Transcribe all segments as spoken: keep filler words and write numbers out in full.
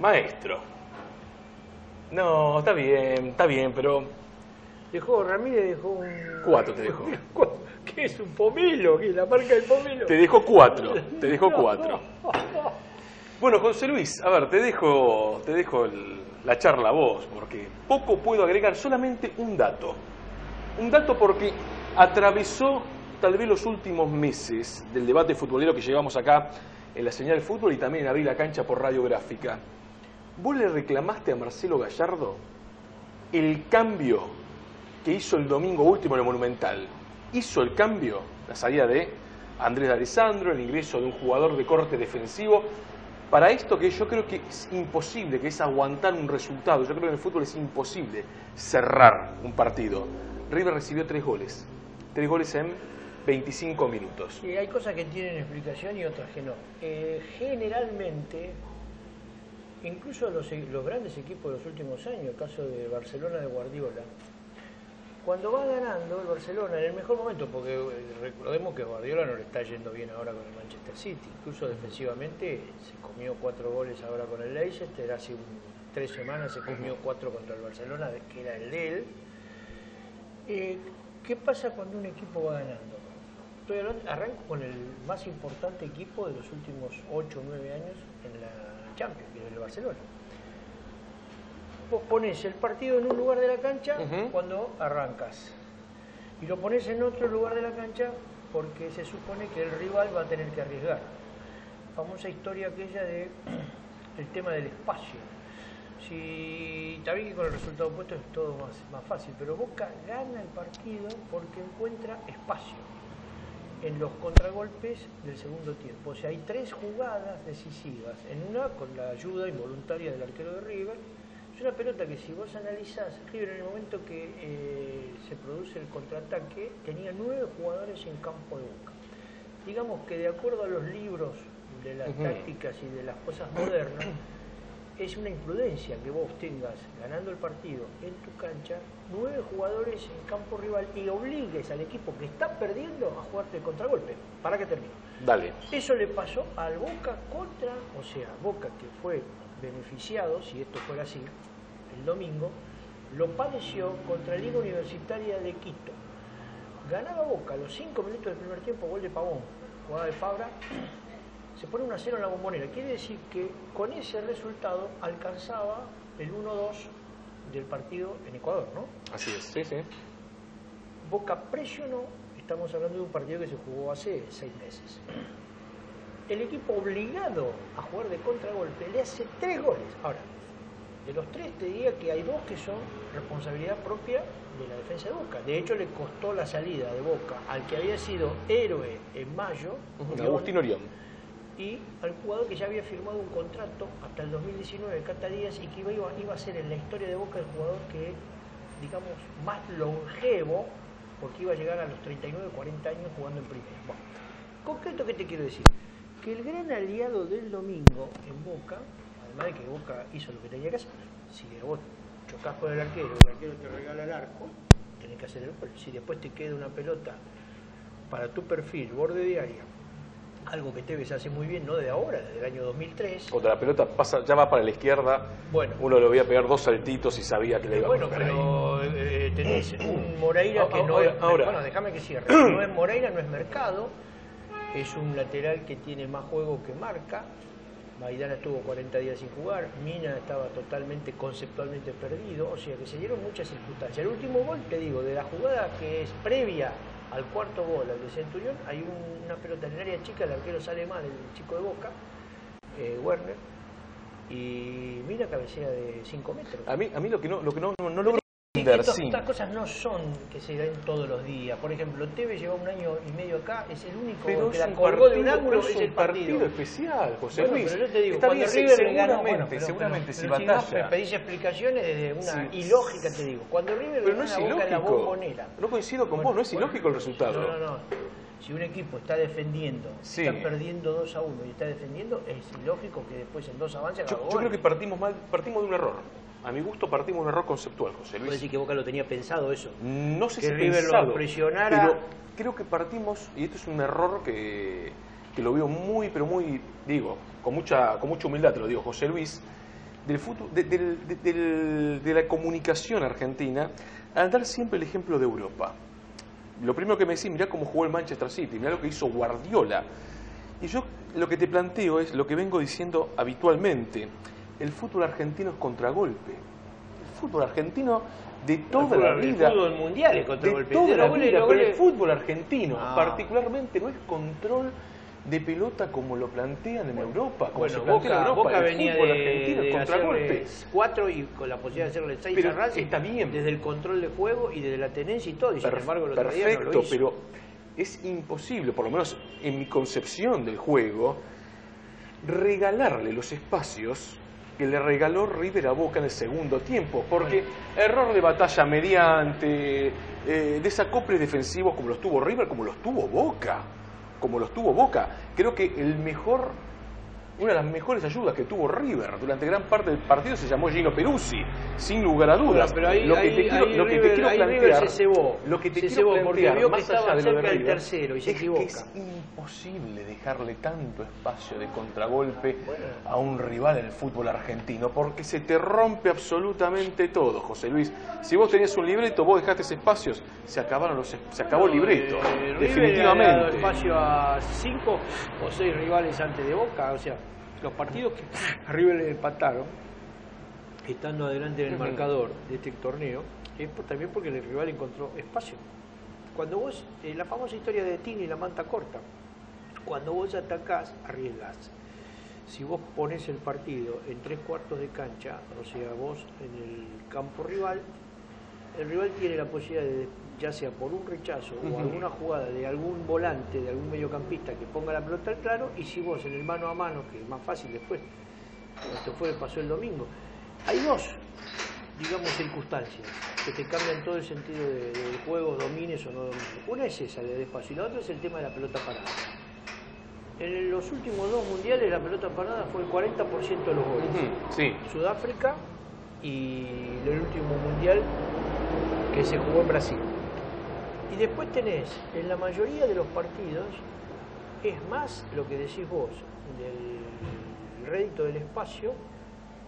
Maestro. No, está bien, está bien, pero... Dejó, Ramírez dejó un... Cuatro te dejó. ¿Qué es un pomelo? ¿Qué es la marca del pomelo? Te dejó cuatro, te dejó cuatro. Bueno, José Luis, a ver, te dejo, te dejo el, la charla a vos, porque poco puedo agregar, solamente un dato. Un dato porque atravesó tal vez los últimos meses del debate futbolero que llevamos acá en La Señal Fútbol y también en Abrir la Cancha por Radiográfica. Vos le reclamaste a Marcelo Gallardo el cambio que hizo el domingo último en el Monumental. Hizo el cambio, la salida de Andrés D'Alessandro, el ingreso de un jugador de corte defensivo, para esto que yo creo que es imposible, que es aguantar un resultado. Yo creo que en el fútbol es imposible cerrar un partido. River recibió tres goles. Tres goles en veinticinco minutos. Sí, hay cosas que tienen explicación y otras que no. Eh, generalmente, incluso los, los grandes equipos de los últimos años, el caso de Barcelona, de Guardiola, cuando va ganando el Barcelona, en el mejor momento, porque recordemos que Guardiola no le está yendo bien ahora con el Manchester City, incluso defensivamente se comió cuatro goles ahora con el Leicester, hace un, tres semanas se comió cuatro contra el Barcelona, que era el de él. Eh, ¿Qué pasa cuando un equipo va ganando? Estoy hablando, arranco con el más importante equipo de los últimos ocho o nueve años en la Champions, que es el Barcelona. Vos pones el partido en un lugar de la cancha uh-huh. cuando arrancas y lo pones en otro lugar de la cancha porque se supone que el rival va a tener que arriesgar. Famosa historia aquella de el tema del espacio. Si está bien que con el resultado opuesto es todo más, más fácil, pero Boca gana el partido porque encuentra espacio en los contragolpes del segundo tiempo. O sea, hay tres jugadas decisivas, en una con la ayuda involuntaria del arquero de River. Es una pelota que si vos analizás, River en el momento que eh, se produce el contraataque, tenía nueve jugadores en campo de Boca. Digamos que de acuerdo a los libros de las uh-huh. tácticas y de las cosas modernas, es una imprudencia que vos tengas, ganando el partido en tu cancha, nueve jugadores en campo rival y obligues al equipo que está perdiendo a jugarte el contragolpe. Para que termine. Dale. Eso le pasó al Boca contra, o sea, Boca que fue... beneficiado, si esto fuera así, el domingo, lo padeció contra Liga Universitaria de Quito. Ganaba Boca a los cinco minutos del primer tiempo, gol de Pavón, jugada de Fabra, se pone uno a cero en la Bombonera. Quiere decir que con ese resultado alcanzaba el uno dos del partido en Ecuador, ¿no? Así es, sí, sí. Boca presionó, estamos hablando de un partido que se jugó hace seis meses. El equipo obligado a jugar de contragolpe le hace tres goles. Ahora, de los tres te diría que hay dos que son responsabilidad propia de la defensa de Boca. De hecho, le costó la salida de Boca al que había sido héroe en mayo, uh-huh. Orión, Agustín Orión, y al jugador que ya había firmado un contrato hasta el dos mil diecinueve, Cata Díaz, y que iba, iba a ser en la historia de Boca el jugador que, digamos, más longevo, porque iba a llegar a los treinta y nueve, cuarenta años jugando en primera. Bueno, concreto, ¿qué te quiero decir? Que el gran aliado del domingo en Boca, además de que Boca hizo lo que tenía que hacer, si vos chocás con el arquero, el arquero te regala el arco, tenés que hacer el gol. Si después te queda una pelota para tu perfil, borde de área, algo que Tevez hace muy bien, no de ahora, desde el año dos mil tres. Cuando la pelota pasa, ya va para la izquierda, bueno, uno le voy a pegar dos saltitos y sabía que le iba a pegar. Bueno, pero eh, tenés un Moreira que no es... Bueno, déjame que cierre. No es Moreira, no es Mercado. Es un lateral que tiene más juego que marca. Maidana estuvo cuarenta días sin jugar. Mina estaba totalmente, conceptualmente perdido. O sea que se dieron muchas circunstancias. El último gol, te digo, de la jugada que es previa al cuarto gol, al de Centurión, hay un, una pelota en el área chica, el arquero sale mal, el chico de Boca, eh, Werner, y Mina cabecea de cinco metros. A mí, a mí lo que no, lo que no, no, no logro... Estas sí. cosas no son que se dan todos los días. Por ejemplo, Tevez lleva un año y medio acá, es el único pero que la colgó de un ángulo, es el partido. partido especial, José bueno, Luis. Pero yo te digo, está cuando bien, River seguramente, gana, bueno, pero, seguramente pero, pero, si batalla. Si me pedís explicaciones desde una sí. ilógica, te digo. Cuando River pero gana, no es Boca ilógico. En la Bombonera. No coincido con bueno, vos, no es bueno, ilógico el resultado. No, no, no. Si un equipo está defendiendo, sí. está perdiendo dos a uno y está defendiendo, es ilógico que después en dos avance. Yo, yo creo que partimos mal, partimos de un error. a mi gusto partimos de un error conceptual, José Luis. ¿Puedes decir que Boca lo tenía pensado eso? No sé si River lo presionara. Pero creo que partimos, y esto es un error que, que lo veo muy, pero muy, digo, con mucha, con mucha humildad te lo digo, José Luis, del futuro, de, del, de, del, de la comunicación argentina, al dar siempre el ejemplo de Europa. Lo primero que me decís, mirá cómo jugó el Manchester City, mirá lo que hizo Guardiola. Y yo lo que te planteo es lo que vengo diciendo habitualmente. El fútbol argentino es contragolpe. El fútbol argentino de toda fútbol, la vida... El fútbol mundial es contragolpe. De toda de la, la vida, vida pero el fútbol argentino ah. particularmente no es control de pelota como lo plantean en Europa. Como bueno, se Boca, en Europa. Boca el venía fútbol de, argentino de contragolpe. cuatro y con la posibilidad de hacerle seis pero a Racing. Está bien. Desde el control de juego y desde la tenencia y todo. Y sin embargo, lo perfecto, no lo hizo. Pero es imposible, por lo menos en mi concepción del juego, regalarle los espacios que le regaló River a Boca en el segundo tiempo, porque bueno. error de batalla mediante, eh, desacoples defensivos como los tuvo River, como los tuvo Boca, como los tuvo Boca. Creo que el mejor, una de las mejores ayudas que tuvo River durante gran parte del partido se llamó Gino Peruzzi, sin lugar a dudas. Pero ahí, lo que ahí, te quiero, ahí lo que River, te quiero plantear, se cebó, lo que te se quiero cebó, plantear, vio más que allá de cerca de River, tercero y se es equivoca. Que es imposible dejarle tanto espacio de contragolpe bueno. a un rival en el fútbol argentino, porque se te rompe absolutamente todo, José Luis. Si vos tenías un libreto, vos dejaste espacios, se acabaron los, se acabó bueno, el libreto, eh, definitivamente. River le ha dado espacio a cinco o seis rivales antes de Boca, o sea. Los partidos que a River le empataron, estando adelante en el marcador de este torneo, es por, también porque el rival encontró espacio. Cuando vos, eh, la famosa historia de Tini y la manta corta, cuando vos atacás, arriesgás. Si vos pones el partido en tres cuartos de cancha, o sea, vos en el campo rival, el rival tiene la posibilidad de, ya sea por un rechazo uh-huh. o alguna jugada de algún volante, de algún mediocampista que ponga la pelota al claro, y si vos en el mano a mano, que es más fácil después, esto fue pasó el domingo, hay dos, digamos, circunstancias que te cambian todo el sentido de, del juego, domines o no domines. Una es esa, de despacio, y la otra es el tema de la pelota parada. En los últimos dos mundiales la pelota parada fue el cuarenta por ciento de los goles. Uh-huh. Sí. Sudáfrica y el último mundial que se jugó en Brasil. Y después tenés, en la mayoría de los partidos, es más lo que decís vos, del rédito del espacio,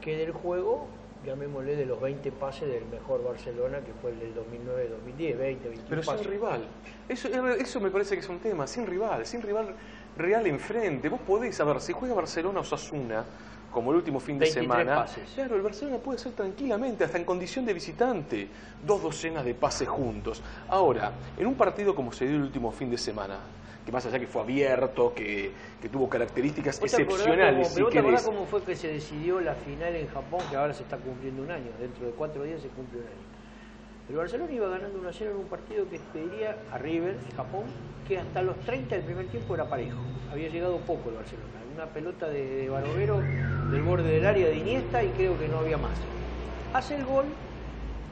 que del juego, llamémosle, de los veinte pases del mejor Barcelona, que fue el del dos mil nueve, dos mil diez, veinte, veintiuno pero pases. Sin rival. Eso, eso me parece que es un tema, sin rival, sin rival real enfrente. Vos podés saber, si juega Barcelona o Osasuna, como el último fin de semana, pases. Claro, el Barcelona puede ser tranquilamente, hasta en condición de visitante, dos docenas de pases juntos. Ahora, en un partido como se dio el último fin de semana, que más allá que fue abierto, que, que tuvo características excepcionales. Como, si pero cómo fue que se decidió la final en Japón, que ahora se está cumpliendo un año, dentro de cuatro días se cumple un año. El Barcelona iba ganando uno a cero en un partido que pediría a River, en Japón, que hasta los treinta del primer tiempo era parejo. Había llegado poco el Barcelona. Una pelota de, de Baroguero del borde del área de Iniesta y creo que no había más. Hace el gol,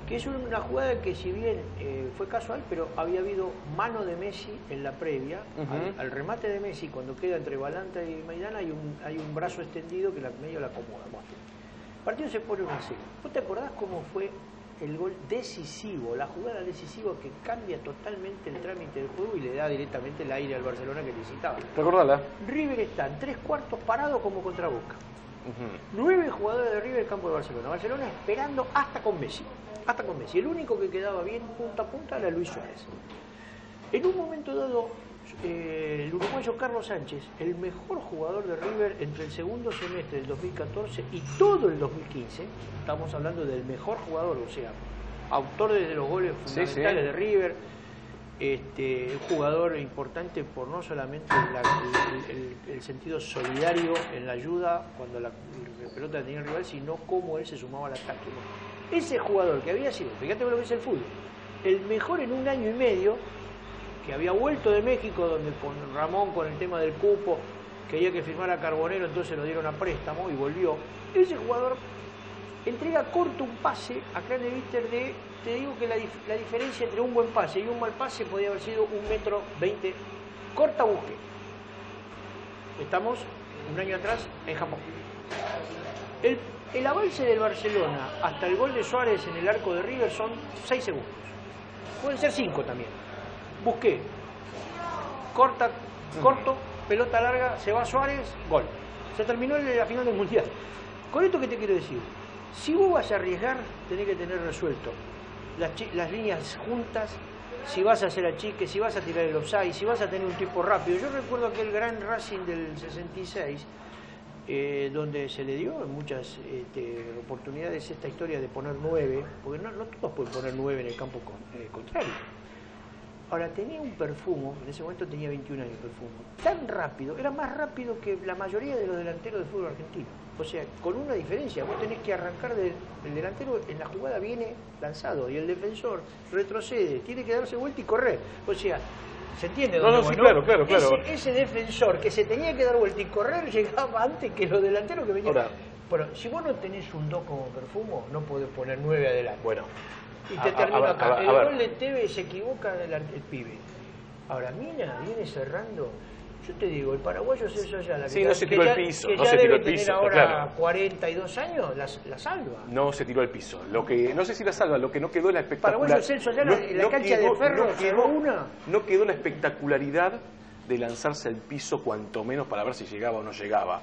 que es una jugada que si bien eh, fue casual, pero había habido mano de Messi en la previa. Uh-huh. al, al remate de Messi, cuando queda entre Valente y Maidana, hay un, hay un brazo extendido que la, medio la acomoda. Bueno, el partido se pone uno a cero. ¿Vos te acordás cómo fue el gol decisivo, la jugada decisiva que cambia totalmente el trámite del juego y le da directamente el aire al Barcelona que necesitaba? Recordala. River está en tres cuartos parado como contra Boca. Uh-huh. Nueve jugadores de River en el campo de Barcelona. Barcelona esperando hasta con Messi. Hasta con Messi. El único que quedaba bien punta a punta era Luis Suárez. En un momento dado, eh, el uruguayo Carlos Sánchez, el mejor jugador de River entre el segundo semestre del dos mil catorce y todo el dos mil quince, estamos hablando del mejor jugador, o sea, autor de los goles fundamentales sí, sí. de River, este, jugador importante por no solamente la, el, el, el sentido solidario en la ayuda cuando la, la pelota tenía el rival, sino cómo él se sumaba al ataque. Ese jugador que había sido, fíjate lo que es el fútbol, el mejor en un año y medio, que había vuelto de México, donde con Ramón, con el tema del cupo, quería que firmara Carbonero, entonces lo dieron a préstamo y volvió. Ese jugador entrega corto un pase acá en el Víster de... Te digo que la, dif la diferencia entre un buen pase y un mal pase podía haber sido un metro veinte. Corta busque. Estamos un año atrás en Japón. El El avance del Barcelona hasta el gol de Suárez en el arco de River son seis segundos. Pueden ser cinco también. Busqué. Corta, corto, pelota larga, se va Suárez, gol. Se terminó la final del Mundial. Con esto que te quiero decir, si vos vas a arriesgar, tenés que tener resuelto las, las líneas juntas, si vas a hacer achique, si vas a tirar el offside, si vas a tener un tipo rápido. Yo recuerdo aquel gran Racing del sesenta y seis, eh, donde se le dio en muchas este, oportunidades esta historia de poner nueve, porque no, no todos pueden poner nueve en el campo con, eh, contrario. Ahora, tenía un perfumo, en ese momento tenía veintiún años perfumo, tan rápido, era más rápido que la mayoría de los delanteros de fútbol argentino. O sea, con una diferencia, vos tenés que arrancar del el delantero, en la jugada viene lanzado y el defensor retrocede, tiene que darse vuelta y correr. O sea, ¿se entiende? No, no, sí, claro, claro, claro. Ese, ese defensor que se tenía que dar vuelta y correr llegaba antes que los delanteros que venían. Ahora, bueno, si vos no tenés un dos como perfumo, no podés poner nueve adelante. Bueno. Y te termino acá. El gol de Tevez se equivoca del el pibe. Ahora, Mina viene cerrando. Yo te digo, el paraguayo Celso ya la que, sí, no se tiró al piso. Que no ya se tiró al piso. Ahora claro. cuarenta y dos años, la, la salva. No se tiró al piso. Lo que, no sé si la salva, lo que no quedó la espectacularidad. Paraguayo Celso ya no, en la no cancha quedó, de Ferro, no quedó, una. No quedó la espectacularidad de lanzarse al piso, cuanto menos para ver si llegaba o no llegaba.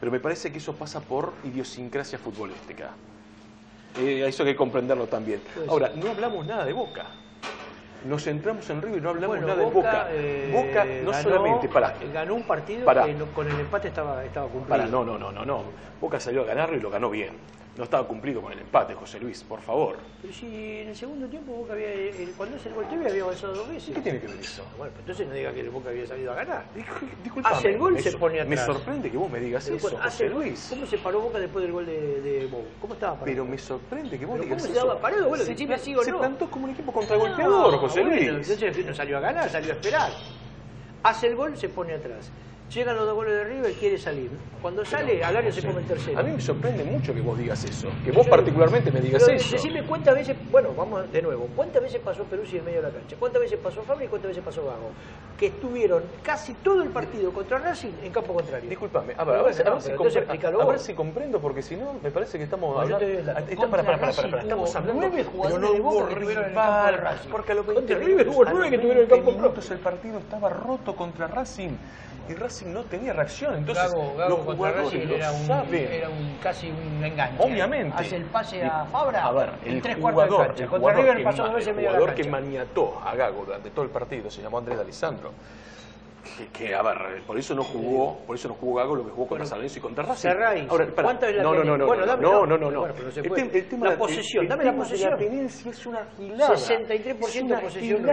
Pero me parece que eso pasa por idiosincrasia futbolística. Eh, eso hay que comprenderlo también. Ahora, no hablamos nada de Boca. Nos centramos en River y no hablamos bueno, nada Boca, de Boca. Eh, Boca no ganó, solamente... Pará, ganó un partido pará. que con el empate estaba, estaba cumplido. Pará, no, no, no, no, no. Boca salió a ganarlo y lo ganó bien. No estaba cumplido con el empate, José Luis, por favor. Pero si en el segundo tiempo Boca había... El, cuando es el gol T V había avanzado dos veces. ¿Qué tiene que ver eso? Bueno, pues entonces no diga que el Boca había salido a ganar. Disculpame, hace el gol me, se pone atrás. Me sorprende que vos me digas pero, eso, José hace Luis. Luis. ¿Cómo se paró Boca después del gol de, de Boca? ¿Cómo estaba parado? Pero me sorprende que vos pero digas ¿cómo eso? ¿Cómo se estaba parado? Bueno, se, que se, no. se plantó como un equipo contragolpeador, no, José Luis. Bueno, entonces no salió a ganar, salió a esperar. Hace el gol, se pone atrás. Llegan los dos goles de River y quiere salir. Cuando sale, pero, al área no sé. se come el tercero. A mí me sorprende mucho que vos digas eso. Que vos yo, particularmente me digas pero, eso. Decime cuántas veces... Bueno, vamos de nuevo. ¿Cuántas veces pasó Peruzzi en medio de la cancha? ¿Cuántas veces pasó Fabra y cuántas veces pasó Gago? Que estuvieron casi todo el partido contra Racing en campo contrario. Disculpame. A ver, a ver, a ver, no, si, comprendo, a, a ver si comprendo, porque si no, me parece que estamos... No, hablando, está, para, para, para, para, estamos hablando... Nueve jugadores no de Boca que tuvieron en campo de Racing. Porque a lo que contra River hubo nueve que tuvieron en campo minutos el partido estaba roto contra Racing. Y Racing no tenía reacción, entonces Gago, Gago, los jugadores lo era, un, era un, casi un enganche. Obviamente. Hace el pase a Fabra, a ver, el, el tres jugador, cuartos de cancha. Contra River que, pasó dos veces medio la cancha. El jugador que maniató a Gago durante todo el partido se llamó Andrés D'Alessandro. Que, que, a ver, por eso no jugó, por eso no jugó Gago lo que jugó contra San Lorenzo y contra Racing. Ahora, ¿cuántas veces no, no, no, no, bueno, dame, no, no, no, no, bueno, no el te, el tema la posesión, el, el dame la posesión. La tenencia es una gilada. sesenta y tres por ciento de posesión.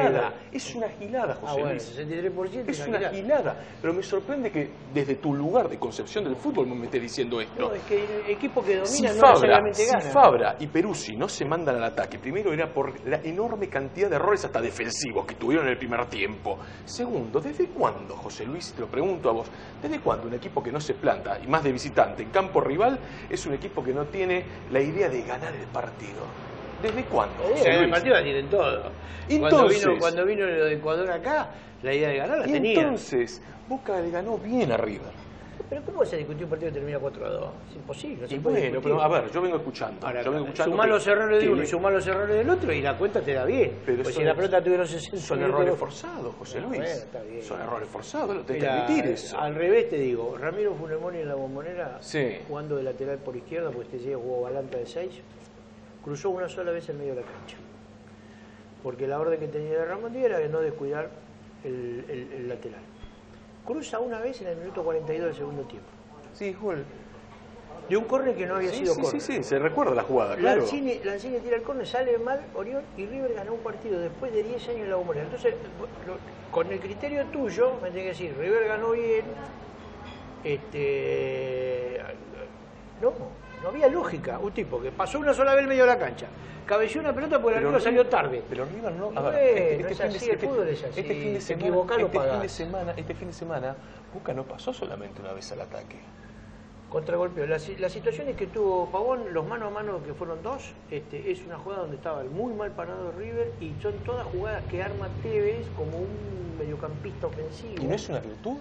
Es una gilada, José ah, Luis. Bueno, sesenta y tres por ciento es una gilada. Pero me sorprende que desde tu lugar de concepción del fútbol me esté diciendo esto. No, es que el equipo que domina si no Fabra, solamente gana. Si Fabra y Peruzzi no se mandan al ataque, primero era por la enorme cantidad de errores hasta defensivos que tuvieron en el primer tiempo. Segundo, ¿desde cuándo? José Luis, te lo pregunto a vos, ¿desde cuándo un equipo que no se planta, y más de visitante, en campo rival, es un equipo que no tiene la idea de ganar el partido? ¿Desde cuándo? José Luis? El partido la tienen todo. Entonces, cuando, vino, cuando vino lo de Ecuador acá, la idea de ganar la tenía. Entonces, Boca le ganó bien a River. Pero ¿cómo se discutió un partido que termina cuatro a dos? Es imposible. Es bueno, pero a ver, yo vengo escuchando. Ahora, yo vengo escuchando sumá los errores de uno y sumá los errores del otro y la cuenta te da bien. Pero pues si la pelota tuvieron sesenta... Son errores forzados, José Luis. Bueno, está bien. Son errores forzados, no te permitir eso. Al revés te digo, Ramiro Funemoni en la Bombonera, sí, jugando de lateral por izquierda, porque este día jugó Valente de seis, cruzó una sola vez en medio de la cancha. Porque la orden que tenía Ramón Díaz era de no descuidar el, el, el lateral. Cruza una vez en el minuto cuarenta y dos del segundo tiempo. Sí, gol. De un córner que no había sí, sido sí, córner. Sí, sí, se recuerda la jugada, claro. Lansini, Lansini tira el córner, sale mal Orión y River ganó un partido después de diez años en la Bombonera. Entonces, lo, con el criterio tuyo, me tenés que decir, River ganó bien. Este... No, no había lógica. Un tipo que pasó una sola vez en medio de la cancha. Cabeceó una pelota porque el arquero salió tarde. Pero River no... A ver, no es así, el fútbol es así. Este fin de semana, este fin de semana, Boca no pasó solamente una vez al ataque. Contragolpeo. Las, las situaciones que tuvo Pavón, los mano a mano que fueron dos, este, es una jugada donde estaba muy mal parado River y son todas jugadas que arma Tevez como un mediocampista ofensivo. ¿Y no es una virtud?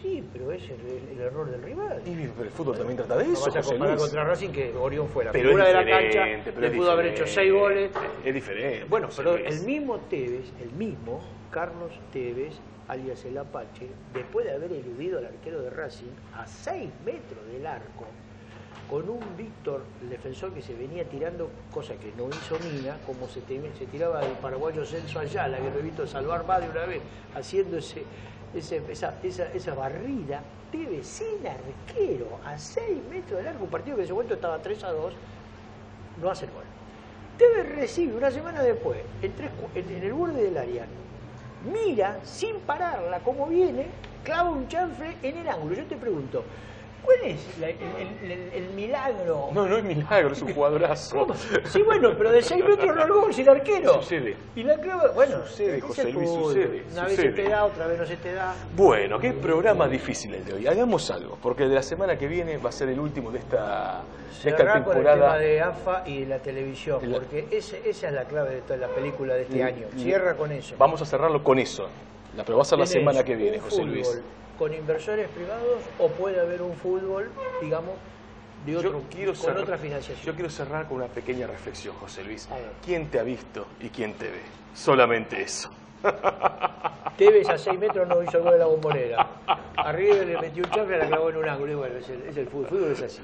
Sí, pero ese es el, el error del rival. Y pero el fútbol también trata de eso. No vas a comparar contra Racing, que Orión fue la figura de la cancha, le pudo haber hecho seis goles. Es diferente. Bueno, pero el mismo Tevez, el mismo Carlos Tevez, alias el Apache, después de haber eludido al arquero de Racing a seis metros del arco, con un Víctor, el defensor que se venía tirando, cosa que no hizo Mina, como se, te, se tiraba el paraguayo Celso Ayala, que lo he visto salvar más de una vez, haciendo ese, ese, esa, esa, esa barrida, Tevez sin arquero, a seis metros de largo, un partido que en ese momento estaba tres a dos, no hace el gol. Tevez recibe una semana después, en, tres, en, en el borde del área, mira sin pararla como viene, clava un chanfle en el ángulo. Yo te pregunto, ¿cuál es la, el, el, el, el milagro? No, no es milagro, es un jugadorazo. ¿Cómo? Sí, bueno, pero de seis metros largo sin arquero. Sucede. Y la clava, bueno, sucede, José Luis, sucede. Una vez se te da, otra vez no se te da. Bueno, qué programa difícil el de hoy. Hagamos algo, porque de la semana que viene va a ser el último de esta, de esta temporada. Con el tema de A F A y de la televisión, la... porque ese, esa es la clave de toda la película de este y, año. Cierra con eso. Vamos a cerrarlo con eso. La pero va a ser la semana que viene, José Luis. ¿Con inversores privados o puede haber un fútbol, digamos, de otro, con cerrar, otra financiación? Yo quiero cerrar con una pequeña reflexión, José Luis. ¿Quién te ha visto y quién te ve? Solamente eso. Tevez a seis metros no hizo gol de la Bombonera. Arriba le metió un chafle, la clavó en un ángulo. Y bueno, es el, es el fútbol, el fútbol es así.